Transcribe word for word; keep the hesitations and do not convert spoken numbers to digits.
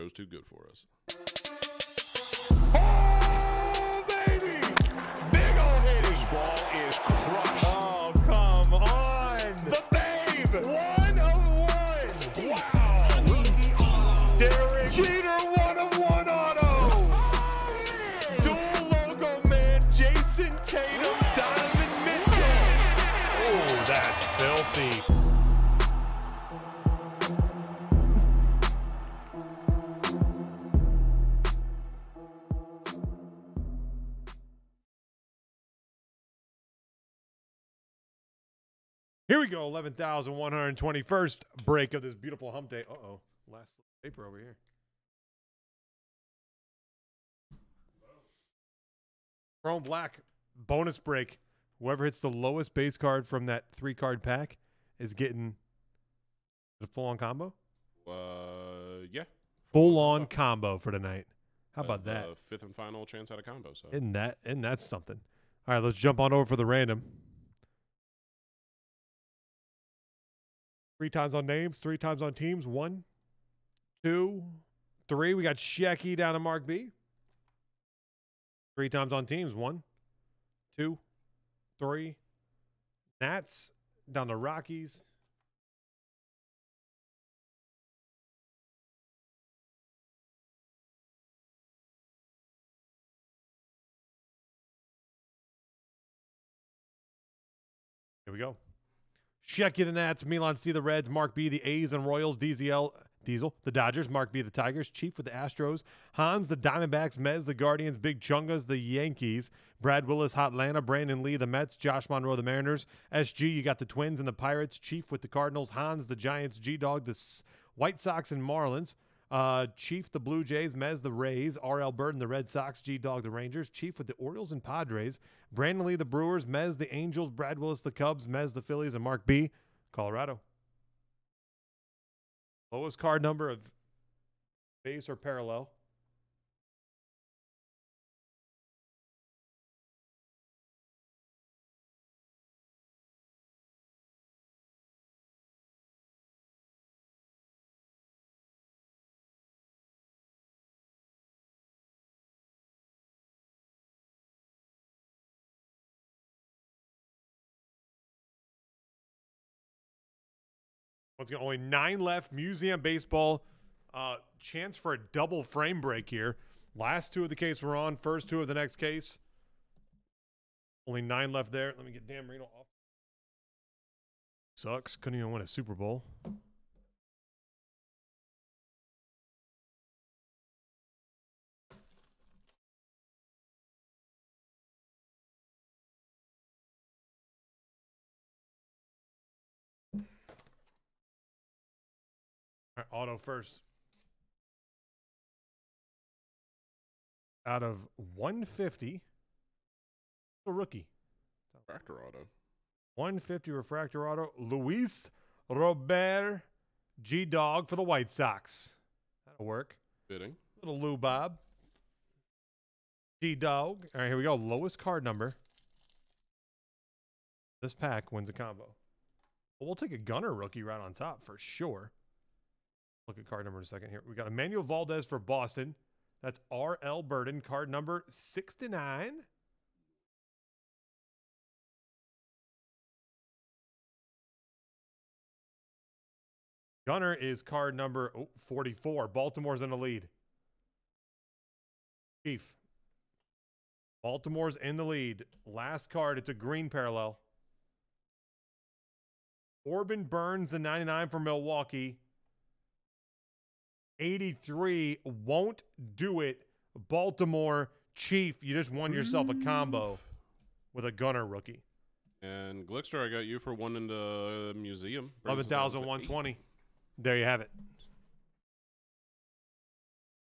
goes too good for us. Oh, baby! Big old hitting ball is crushed. Oh, come on! The babe! One of one! Wow! Derek Jeter, one of one auto! Dual logo man, Jason Tatum, Diamond Mitchell! Oh, that's filthy. Here we go, eleven thousand one hundred twenty-first break of this beautiful hump day. Uh-oh, last paper over here. Chrome Black, bonus break. Whoever hits the lowest base card from that three-card pack is getting the full-on combo? Uh, yeah. Full-on combo for tonight. How about that? That's the fifth and final chance at a combo. So. Isn't that, isn't that something? All right, let's jump on over for the random. Three times on names, three times on teams. One, two, three. We got Shecky down to Mark B. Three times on teams. One, two, three. Nats down to Rockies. Here we go. Shecky the Nats, Milan C the Reds, Mark B the A's and Royals, D Z L Diesel the Dodgers, Mark B the Tigers, Chief with the Astros, Hans the Diamondbacks, Mez the Guardians, Big Chungas the Yankees, Brad Willis Hotlanta, Brandon Lee the Mets, Josh Monroe the Mariners, S G you got the Twins and the Pirates, Chief with the Cardinals, Hans the Giants, G Dog the White Sox and Marlins, uh, Chief the Blue Jays, Mez the Rays, R L Burton the Red Sox, G Dog the Rangers, Chief with the Orioles and Padres, Brandon Lee the Brewers, Mez the Angels, Brad Willis the Cubs, Mez the Phillies, and Mark B, Colorado. Lowest card number of base or parallel. Once again, only nine left. Museum baseball, uh, chance for a double frame break here. Last two of the case we're on. First two of the next case. Only nine left there. Let me get Dan Marino off. Sucks. Couldn't even win a Super Bowl. Auto first. Out of one fifty, a rookie. Refractor auto. one fifty refractor auto. Luis Robert, G Dog for the White Sox. That'll work. Fitting. Little Lou Bob. G Dog. All right, here we go. Lowest card number. This pack wins a combo. Well, we'll take a Gunner rookie right on top for sure. Look at card number in a second here. We got Emmanuel Valdez for Boston. That's R L Burton, card number sixty-nine. Gunner is card number oh, forty-four. Baltimore's in the lead. Chief. Baltimore's in the lead. Last card. It's a green parallel. Corbin Burns, the ninety-nine for Milwaukee. eighty-three won't do it. Baltimore, Chief, you just won yourself a combo with a Gunner rookie. And Glickster, I got you for one in the museum. eleven thousand one hundred twenty. There you have it.